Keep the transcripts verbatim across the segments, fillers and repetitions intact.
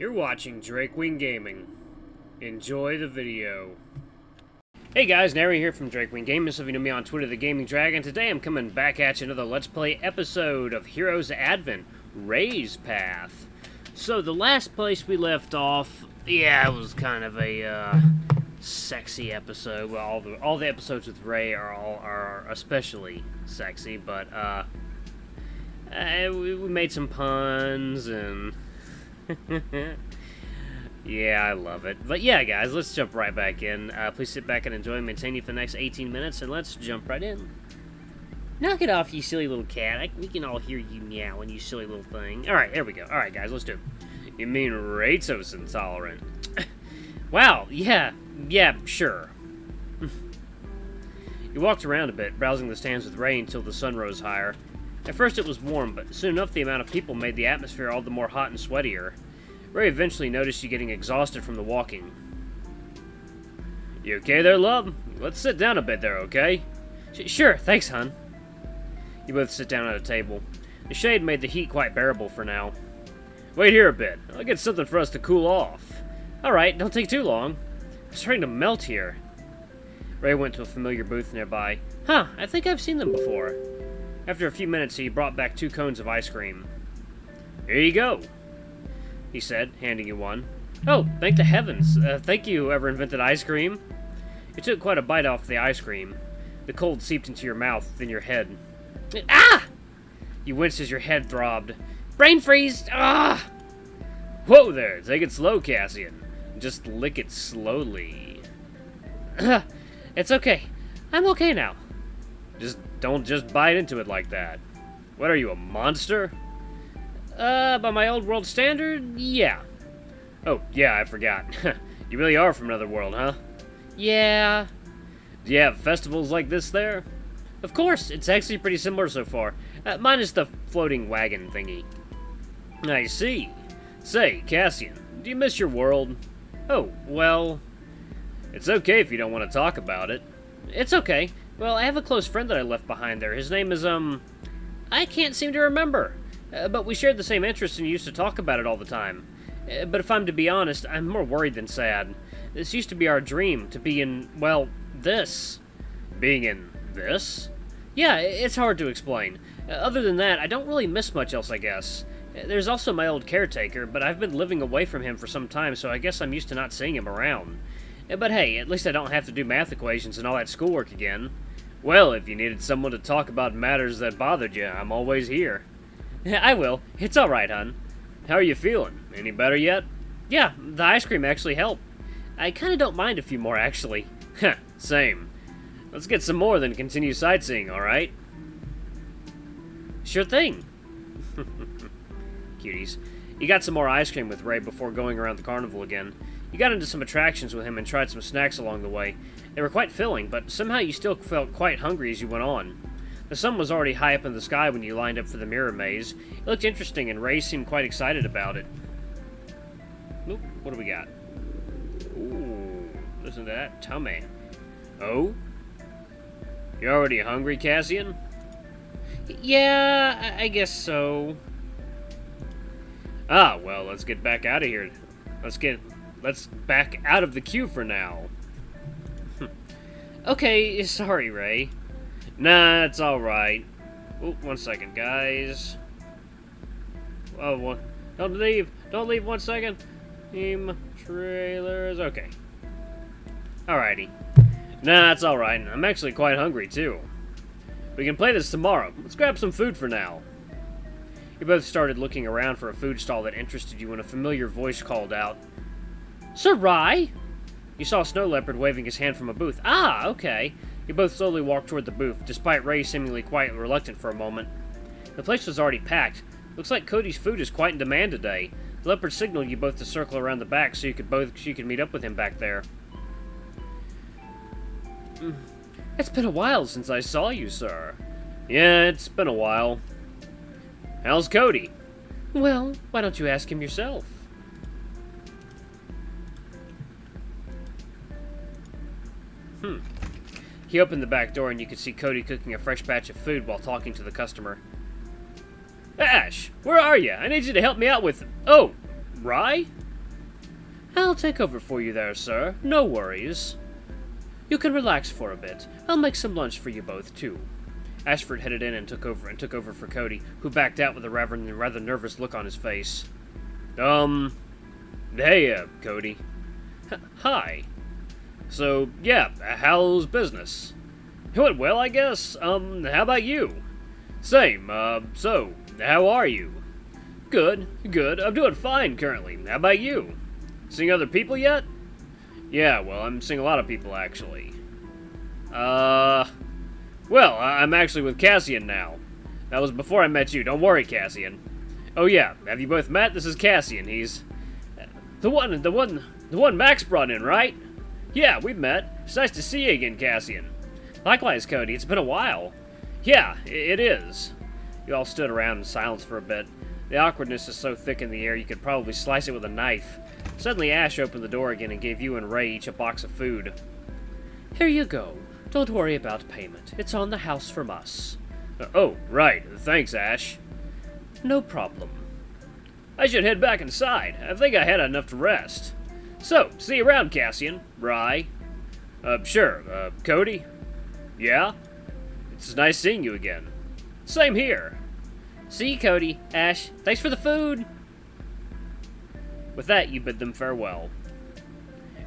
You're watching DrakeWing Gaming. Enjoy the video. Hey guys, Ray here from DrakeWing Gaming. So if you know me on Twitter, the Gaming Dragon. Today I'm coming back at you another Let's Play episode of Hero's Advent Ray's Path. So the last place we left off, yeah, it was kind of a uh, sexy episode. Well, all the all the episodes with Ray are all are especially sexy, but uh, I, we made some puns and. Yeah, I love it. But yeah, guys, let's jump right back in. Uh, please sit back and enjoy Maintaining for the next eighteen minutes, and let's jump right in. Knock it off, you silly little cat. I, we can all hear you meowing, you silly little thing. Alright, there we go. Alright, guys, let's do it. You mean Ratos intolerant? Wow, yeah, yeah, sure. You walked around a bit, browsing the stands with Ray until the sun rose higher. At first it was warm, but soon enough the amount of people made the atmosphere all the more hot and sweatier. Ray eventually noticed you getting exhausted from the walking. You okay there, love? Let's sit down a bit there, okay? Sh sure, thanks, hun. You both sit down at a table. The shade made the heat quite bearable for now. Wait here a bit. I'll get something for us to cool off. Alright, don't take too long. I'm starting to melt here. Ray went to a familiar booth nearby. Huh, I think I've seen them before. After a few minutes, he brought back two cones of ice cream. Here you go, he said, handing you one. Oh, thank the heavens. Uh, thank you, whoever invented ice cream. You took quite a bite off the ice cream. The cold seeped into your mouth, then your head. Ah! You winced as your head throbbed. Brain freeze! Ah! Whoa there, take it slow, Cassian. Just lick it slowly. It's okay. I'm okay now. Just don't just bite into it like that. What are you, a monster? Uh, by my old world standard, yeah. Oh, yeah, I forgot. You really are from another world, huh? Yeah. Do you have festivals like this there? Of course, it's actually pretty similar so far. Uh, minus the floating wagon thingy. I see. Say, Cassian, do you miss your world? Oh, well... It's okay if you don't want to talk about it. It's okay. Well, I have a close friend that I left behind there. His name is, um... I can't seem to remember. Uh, but we shared the same interests and used to talk about it all the time. Uh, but if I'm to be honest, I'm more worried than sad. This used to be our dream, to be in, well, this. Being in this? Yeah, it's hard to explain. Uh, other than that, I don't really miss much else, I guess. Uh, there's also my old caretaker, but I've been living away from him for some time, so I guess I'm used to not seeing him around. Uh, but hey, at least I don't have to do math equations and all that schoolwork again. Well, if you needed someone to talk about matters that bothered you, I'm always here. I will. It's alright, hun. How are you feeling? Any better yet? Yeah, the ice cream actually helped. I kinda don't mind a few more, actually. Heh, same. Let's get some more, then continue sightseeing, alright? Sure thing. Cuties. You got some more ice cream with Ray before going around the carnival again. You got into some attractions with him and tried some snacks along the way. They were quite filling, but somehow you still felt quite hungry as you went on. The sun was already high up in the sky when you lined up for the mirror maze. It looked interesting, and Ray seemed quite excited about it. Oop, what do we got? Ooh, listen to that tummy. Oh? You already hungry, Cassian? Yeah, I, I guess so. Ah, well, let's get back out of here. Let's get... Let's back out of the queue for now. Okay, sorry, Ray. Nah, it's alright. Oh, one second, guys. Oh, one. Don't leave. Don't leave one second. Team trailers. Okay. Alrighty. Nah, it's alright. I'm actually quite hungry, too. We can play this tomorrow. Let's grab some food for now. You both started looking around for a food stall that interested you when a familiar voice called out. Sir Rai? You saw Snow Leopard waving his hand from a booth. Ah, okay. You both slowly walked toward the booth, despite Ray seemingly quite reluctant for a moment. The place was already packed. Looks like Cody's food is quite in demand today. The Leopard signaled you both to circle around the back so you could both so you could meet up with him back there. It's been a while since I saw you, sir. Yeah, it's been a while. How's Cody? Well, why don't you ask him yourself? Hmm. He opened the back door and you could see Cody cooking a fresh batch of food while talking to the customer. Ash, where are you? I need you to help me out with... Oh, Rai? I'll take over for you there, sir. No worries. You can relax for a bit. I'll make some lunch for you both, too. Ashford headed in and took over and took over for Cody, who backed out with a rather, rather nervous look on his face. Um, hey, uh, Cody. H hi. So, yeah, how's business? It went well, I guess. Um, how about you? Same, uh, so, how are you? Good, good. I'm doing fine currently. How about you? Seeing other people yet? Yeah, well, I'm seeing a lot of people, actually. Uh... Well, I'm actually with Cassian now. That was before I met you. Don't worry, Cassian. Oh yeah, have you both met? This is Cassian. He's... The one, the one, the one Max brought in, right? Yeah, we've met. It's nice to see you again, Cassian. Likewise, Cody. It's been a while. Yeah, it is. You all stood around in silence for a bit. The awkwardness is so thick in the air you could probably slice it with a knife. Suddenly, Ash opened the door again and gave you and Ray each a box of food. Here you go. Don't worry about payment. It's on the house from us. Uh, oh, right. Thanks, Ash. No problem. I should head back inside. I think I had enough to rest. So, see you around, Cassian. Ray. Uh, sure. Uh, Cody? Yeah? It's nice seeing you again. Same here. See you, Cody. Ash, thanks for the food. With that, you bid them farewell.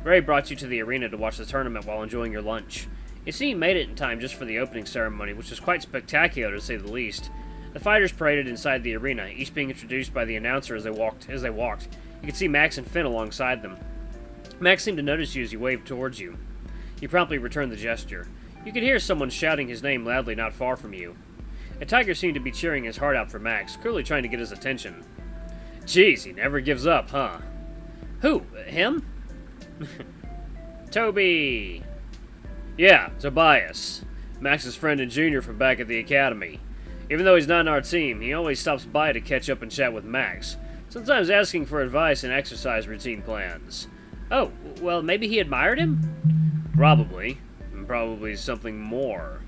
Ray brought you to the arena to watch the tournament while enjoying your lunch. You see, you made it in time just for the opening ceremony, which was quite spectacular to say the least. The fighters paraded inside the arena, each being introduced by the announcer as they walked. As they walked, you could see Max and Finn alongside them. Max seemed to notice you as you waved towards you. You promptly returned the gesture. You could hear someone shouting his name loudly not far from you. A tiger seemed to be cheering his heart out for Max, clearly trying to get his attention. Jeez, he never gives up, huh? Who? Him? Toby! Yeah, Tobias. Max's friend and junior from back at the academy. Even though he's not on our team, he always stops by to catch up and chat with Max, sometimes asking for advice and exercise routine plans. Oh, well, maybe he admired him? Probably. And probably something more.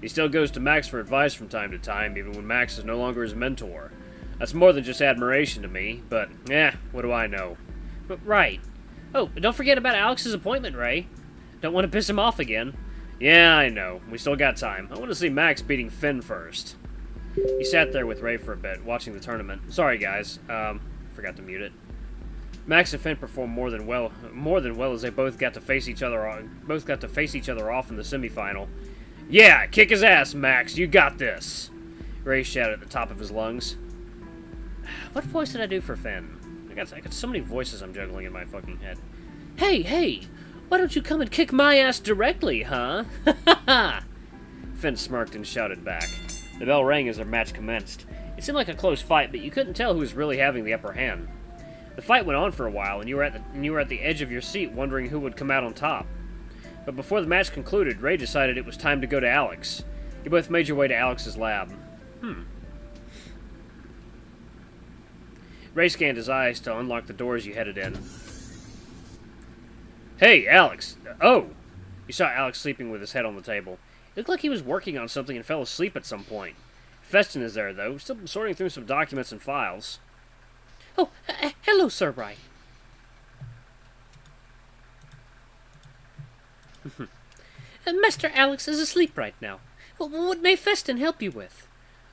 He still goes to Max for advice from time to time, even when Max is no longer his mentor. That's more than just admiration to me, but, eh, what do I know? But, right. Oh, don't forget about Alex's appointment, Ray. Don't want to piss him off again. Yeah, I know. We still got time. I want to see Max beating Finn first. He sat there with Ray for a bit, watching the tournament. Sorry, guys. Um, forgot to mute it. Max and Finn performed more than well, more than well as they both got to face each other on, both got to face each other off in the semifinal. Yeah, kick his ass, Max. You got this. Ray shouted at the top of his lungs. What voice did I do for Finn? I got, I got so many voices I'm juggling in my fucking head. Hey, hey! Why don't you come and kick my ass directly, huh? Ha ha ha! Finn smirked and shouted back. The bell rang as their match commenced. It seemed like a close fight, but you couldn't tell who was really having the upper hand. The fight went on for a while, and you were at the, and you were at the edge of your seat wondering who would come out on top. But before the match concluded, Ray decided it was time to go to Alex. You both made your way to Alex's lab. Hmm. Ray scanned his eyes to unlock the doors you headed in. Hey, Alex! Oh! You saw Alex sleeping with his head on the table. It looked like he was working on something and fell asleep at some point. Festin is there, though, still sorting through some documents and files. Oh, uh, hello, Sir Ray. uh, Master Alex is asleep right now. What may Festin help you with?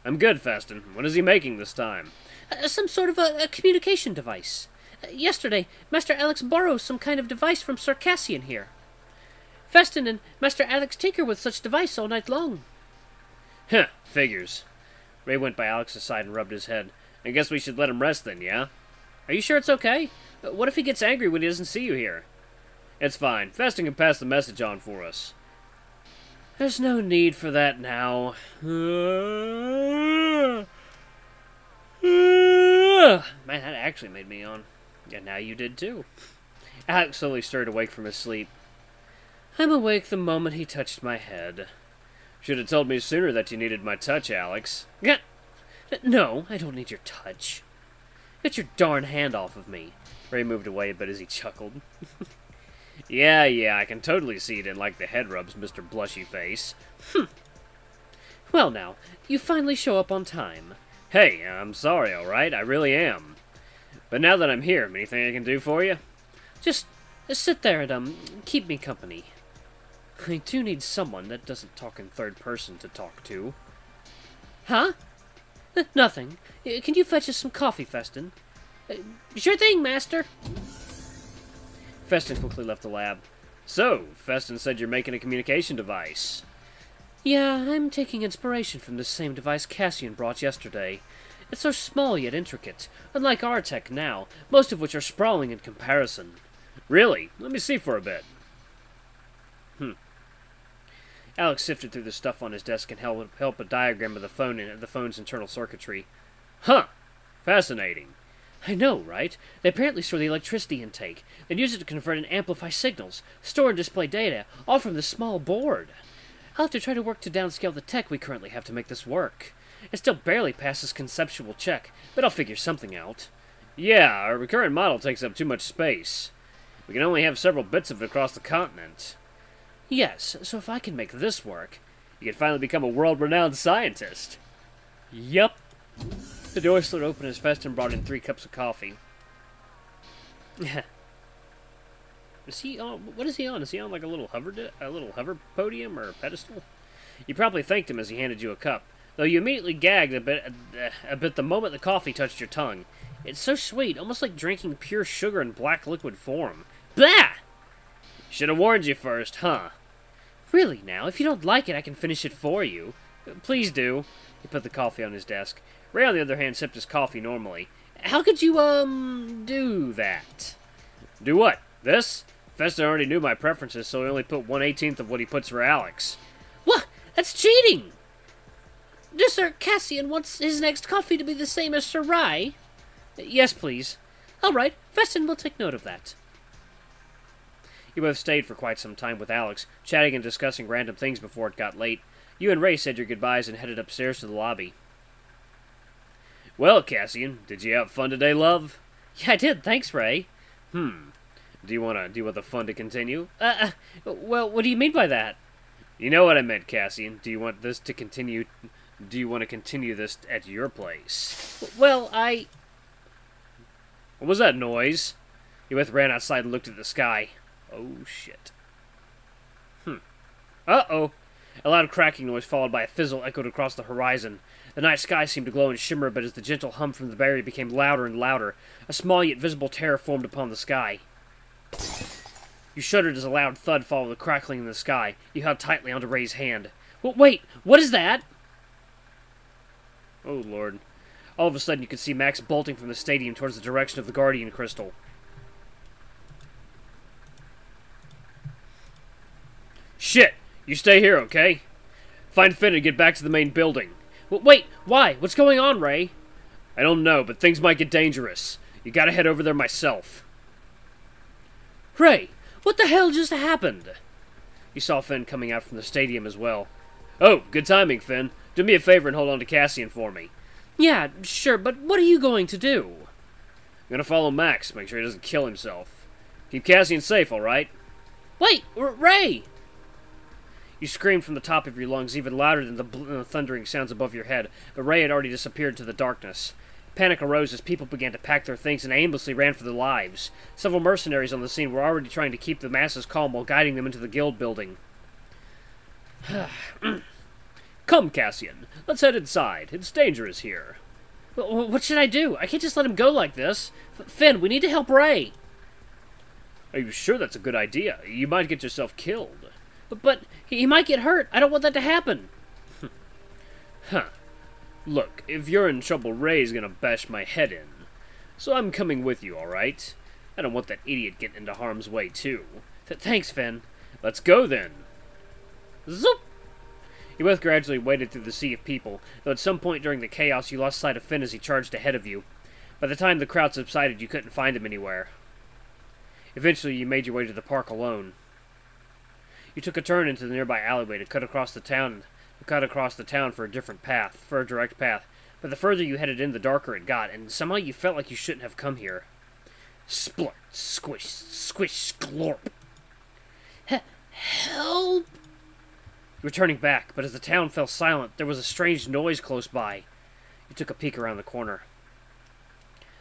I'm good, Festin. What is he making this time? Uh, some sort of a, a communication device. Uh, yesterday, Master Alex borrows some kind of device from Sir Cassian here. Festin and Master Alex tinker with such device all night long. Huh, figures. Ray went by Alex's side and rubbed his head. I guess we should let him rest then, yeah? Are you sure it's okay? What if he gets angry when he doesn't see you here? It's fine. Festin can pass the message on for us. There's no need for that now. Man, that actually made me yawn. And now you did too. Alex slowly stirred awake from his sleep. I'm awake the moment he touched my head. Should have told me sooner that you needed my touch, Alex. No, I don't need your touch. Get your darn hand off of me. Ray moved away a bit as he chuckled. Yeah, yeah, I can totally see you didn't like the head rubs, Mister Blushy Face. Hm. Well now, you finally show up on time. Hey, I'm sorry, alright? I really am. But now that I'm here, anything I can do for you? Just sit there and um keep me company. I do need someone that doesn't talk in third person to talk to. Huh? Nothing. Can you fetch us some coffee, Festin? Sure thing, Master. Festin quickly left the lab. So, Festin said you're making a communication device. Yeah, I'm taking inspiration from this same device Cassian brought yesterday. It's so small yet intricate, unlike our tech now, most of which are sprawling in comparison. Really? Let me see for a bit. Hmm. Alex sifted through the stuff on his desk and held up a diagram of the phone and the phone's internal circuitry. Huh! Fascinating. I know, right? They apparently store the electricity intake, then use it to convert and amplify signals, store and display data, all from this small board. I'll have to try to work to downscale the tech we currently have to make this work. It still barely passes conceptual check, but I'll figure something out. Yeah, our recurrent model takes up too much space. We can only have several bits of it across the continent. Yes, so if I can make this work, you can finally become a world-renowned scientist. Yup. The door slid open as Festin brought in three cups of coffee. Is he on? What is he on? Is he on like a little hover, a little hover podium or a pedestal? You probably thanked him as he handed you a cup, though you immediately gagged a bit, a, a bit the moment the coffee touched your tongue. It's so sweet, almost like drinking pure sugar in black liquid form. Blah! Should have warned you first, huh? Really now, if you don't like it, I can finish it for you. Please do. He put the coffee on his desk. Ray, on the other hand, sipped his coffee normally. How could you, um, do that? Do what? This? Festin already knew my preferences, so he only put one eighteenth of what he puts for Alex. What? That's cheating! Does Sir Cassian wants his next coffee to be the same as Sir Ray? Yes, please. All right, Festin will take note of that. You both stayed for quite some time with Alex, chatting and discussing random things before it got late. You and Ray said your goodbyes and headed upstairs to the lobby. Well, Cassian, did you have fun today, love? Yeah, I did. Thanks, Ray. Hmm. Do you want to? Do you want the fun to continue? Uh, uh, well, what do you mean by that? You know what I meant, Cassian. Do you want this to continue? Do you want to continue this at your place? Well, I... What was that noise? You both ran outside and looked at the sky. Oh, shit. Hmm. Uh-oh. A loud cracking noise followed by a fizzle echoed across the horizon. The night sky seemed to glow and shimmer, but as the gentle hum from the barrier became louder and louder, a small yet visible terror formed upon the sky. You shuddered as a loud thud followed the crackling in the sky. You held tightly onto Ray's hand. W- wait! What is that? Oh, Lord. All of a sudden, you could see Max bolting from the stadium towards the direction of the Guardian Crystal. Shit! You stay here, okay? Find Finn and get back to the main building. W- wait, why? What's going on, Ray? I don't know, but things might get dangerous. You gotta head over there myself. Ray, what the hell just happened? You saw Finn coming out from the stadium as well. Oh, good timing, Finn. Do me a favor and hold on to Cassian for me. Yeah, sure, but what are you going to do? I'm gonna follow Max, make sure he doesn't kill himself. Keep Cassian safe, alright? Wait, Ray! You screamed from the top of your lungs even louder than the, bl than the thundering sounds above your head, but Ray had already disappeared to the darkness. Panic arose as people began to pack their things and aimlessly ran for their lives. Several mercenaries on the scene were already trying to keep the masses calm while guiding them into the guild building. Come, Cassian. Let's head inside. It's dangerous here. What should I do? I can't just let him go like this. F Finn, we need to help Ray. Are you sure that's a good idea? You might get yourself killed. But he might get hurt. I don't want that to happen. Huh. Look, if you're in trouble, Ray's gonna bash my head in. So I'm coming with you, alright? I don't want that idiot getting into harm's way, too. Th thanks, Finn. Let's go, then. Zoop! You both gradually waded through the sea of people, though at some point during the chaos you lost sight of Finn as he charged ahead of you. By the time the crowd subsided, you couldn't find him anywhere. Eventually, you made your way to the park alone. You took a turn into the nearby alleyway to cut across the town, to cut across the town for a different path, for a direct path. But the further you headed in, the darker it got, and somehow you felt like you shouldn't have come here. Splurt, squish, squish, glorp. H help! You were turning back, but as the town fell silent, there was a strange noise close by. You took a peek around the corner.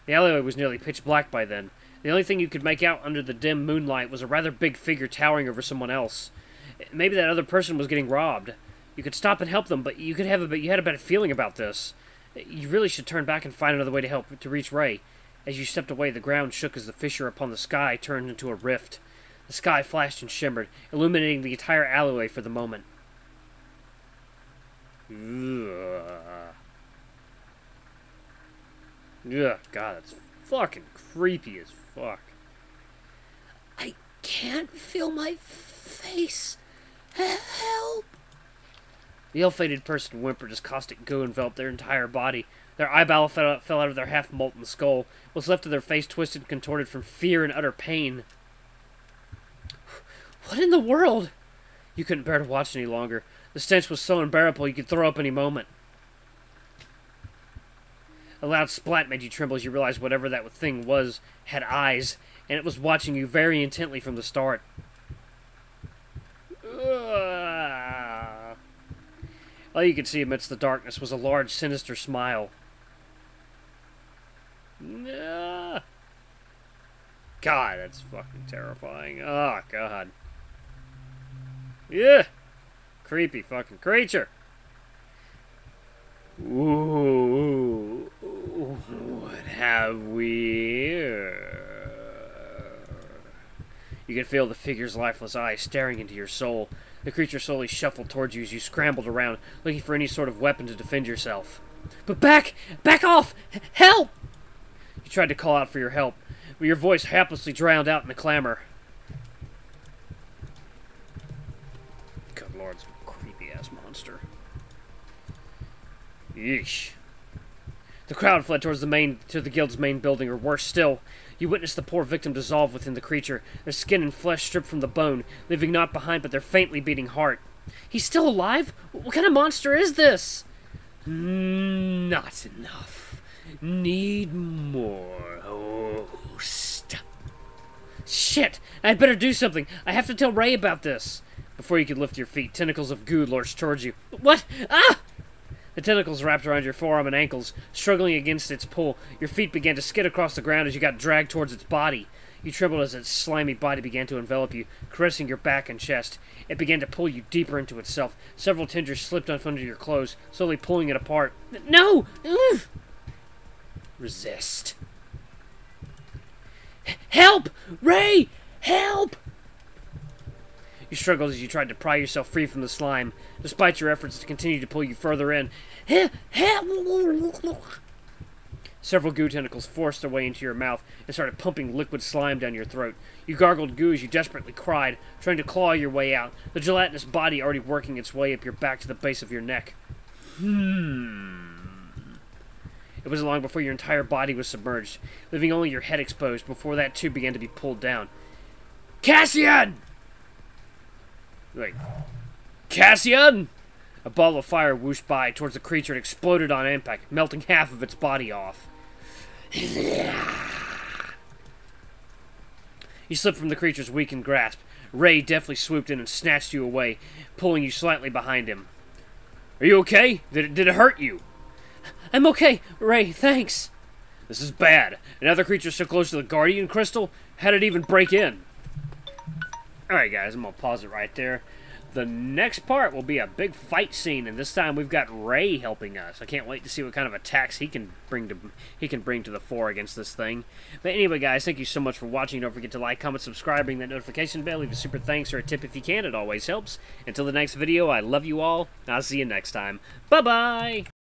The alleyway was nearly pitch black by then. The only thing you could make out under the dim moonlight was a rather big figure towering over someone else. Maybe that other person was getting robbed. You could stop and help them, but you could have a you had a bad feeling about this. You really should turn back and find another way to help to reach Ray. As you stepped away, the ground shook as the fissure upon the sky turned into a rift. The sky flashed and shimmered, illuminating the entire alleyway for the moment. Ugh. Ugh, God, that's fucking creepy as fuck. I can't feel my face. Help! The ill-fated person whimpered as caustic goo enveloped their entire body. Their eyeball fell out, fell out of their half-molten skull. What's left of their face twisted and contorted from fear and utter pain. What in the world? You couldn't bear to watch any longer. The stench was so unbearable you could throw up any moment. A loud splat made you tremble as you realized whatever that thing was had eyes, and it was watching you very intently from the start. Ugh. All you could see amidst the darkness was a large, sinister smile. God, that's fucking terrifying. Oh, God. Yeah. Creepy fucking creature. Ooh, what have we here? You could feel the figure's lifeless eyes staring into your soul. The creature slowly shuffled towards you as you scrambled around, looking for any sort of weapon to defend yourself. But back! Back off! H- help! You tried to call out for your help, but your voice haplessly drowned out in the clamor. Good Lord, it's a creepy-ass monster. Yeesh. The crowd fled towards the main, to the guild's main building, or worse still. You witnessed the poor victim dissolve within the creature, their skin and flesh stripped from the bone, leaving naught behind but their faintly beating heart. He's still alive? What kind of monster is this? Not enough. Need more host. Shit! I'd better do something. I have to tell Ray about this. Before you could lift your feet, tentacles of goo lurched towards you. What? Ah! The tentacles wrapped around your forearm and ankles, struggling against its pull. Your feet began to skid across the ground as you got dragged towards its body. You trembled as its slimy body began to envelop you, caressing your back and chest. It began to pull you deeper into itself. Several tendrils slipped off under your clothes, slowly pulling it apart. No! Ugh! Resist. Help! Ray! Help! You struggled as you tried to pry yourself free from the slime, despite your efforts to continue to pull you further in. Several goo tentacles forced their way into your mouth and started pumping liquid slime down your throat. You gargled goo as you desperately cried, trying to claw your way out, the gelatinous body already working its way up your back to the base of your neck. Hmm. It wasn't long before your entire body was submerged, leaving only your head exposed before that too began to be pulled down. Cassian! Like, Cassian! A ball of fire whooshed by towards the creature and exploded on impact, melting half of its body off. You slipped from the creature's weakened grasp. Ray deftly swooped in and snatched you away, pulling you slightly behind him. Are you okay? Did it, did it hurt you? I'm okay, Ray, thanks. This is bad. Another creature so close to the Guardian Crystal? How'd it even break in? Alright guys, I'm going to pause it right there. The next part will be a big fight scene, and this time we've got Ray helping us. I can't wait to see what kind of attacks he can bring to he can bring to the fore against this thing. But anyway guys, thank you so much for watching. Don't forget to like, comment, subscribe, ring that notification bell, leave a super thanks or a tip if you can. It always helps. Until the next video, I love you all, and I'll see you next time. Bye-bye!